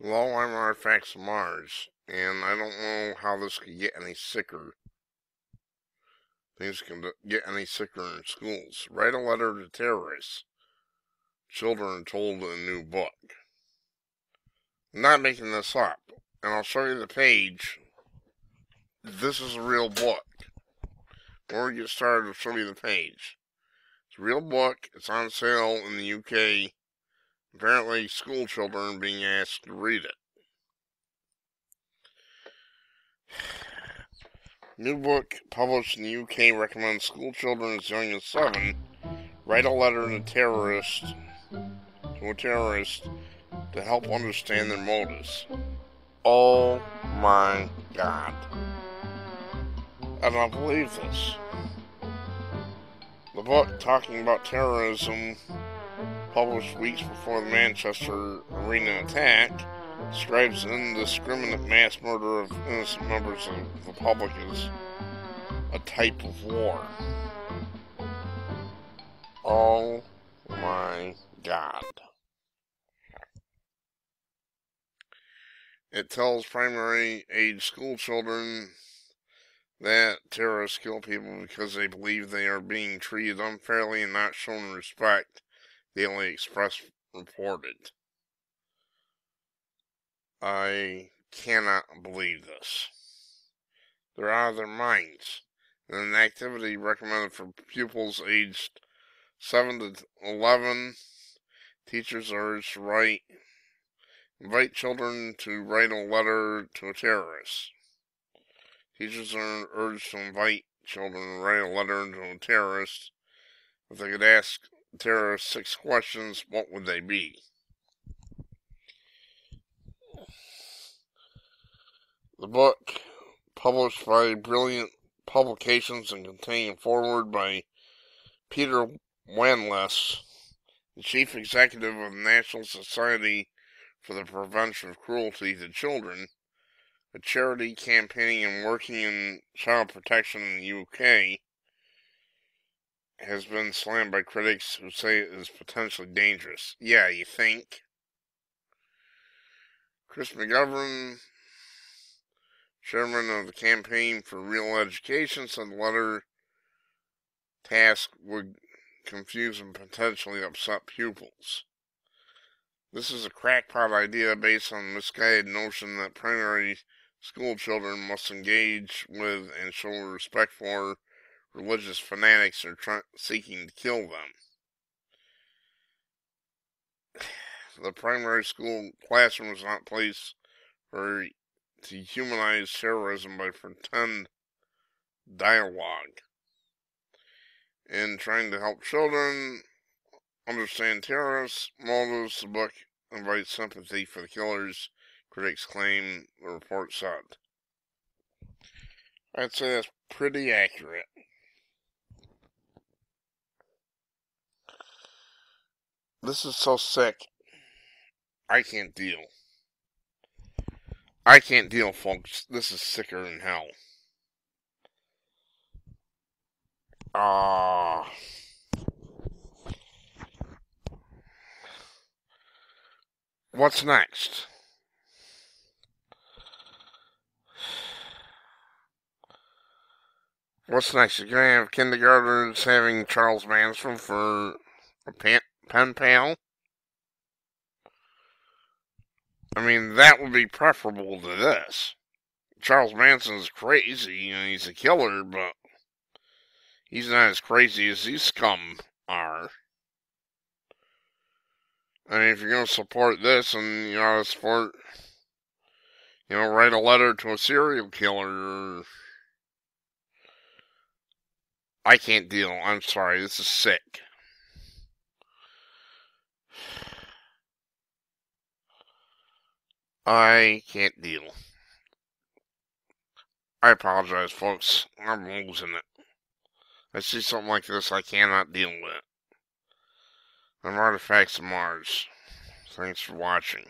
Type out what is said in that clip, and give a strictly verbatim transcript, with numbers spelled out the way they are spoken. Well, I'm Artifacts of Mars, and I don't know how this could get any sicker. Things can get any sicker in schools. Write a letter to terrorists. Children told in a new book. I'm not making this up, and I'll show you the page. This is a real book. Before we get started, I'll show you the page. It's a real book. It's on sale in the U K. Apparently, school children being asked to read it. New book published in the U K recommends school children as young as seven write a letter to terrorists, to a terrorist to help understand their motives. Oh my God. I don't believe this. The book talking about terrorism, published weeks before the Manchester Arena attack, describes indiscriminate mass murder of innocent members of the public as a type of war. Oh my God. It tells primary age school children that terrorists kill people because they believe they are being treated unfairly and not shown respect. Daily Express reported. I cannot believe this. They're out of their minds. And an activity recommended for pupils aged seven to eleven. Teachers are urged to write, invite children to write a letter to a terrorist. Teachers are urged to invite children to write a letter to a terrorist. If they could ask terrorists six questions, what would they be? The book, published by Brilliant Publications and containing a foreword by Peter Wanless, the chief executive of the National Society for the Prevention of Cruelty to Children, a charity campaigning and working in child protection in the U K, has been slammed by critics who say it is potentially dangerous. Yeah, you think? Chris McGovern, chairman of the Campaign for Real Education, said the letter task would confuse and potentially upset pupils. This is a crackpot idea based on the misguided notion that primary school children must engage with and show respect for religious fanatics are try seeking to kill them. The primary school classroom is not a place for to humanize terrorism by pretend dialogue. In trying to help children understand terrorists' motives, the book invites sympathy for the killers, critics claim, the report said. I'd say that's pretty accurate. This is so sick. I can't deal. I can't deal, folks. This is sicker than hell. Ah. Uh, what's next? What's next? You're going to have kindergartners having Charles Manson for a pant. Pen pal? I mean, that would be preferable to this. Charles Manson's crazy, and he's a killer, but he's not as crazy as these scum are. I mean, if you're going to support this, and you ought to support, you know, write a letter to a serial killer. I can't deal. I'm sorry. This is sick. I can't deal. I apologize, folks. I'm losing it. I see something like this, I cannot deal with it. I'm Artifacts of Mars. Thanks for watching.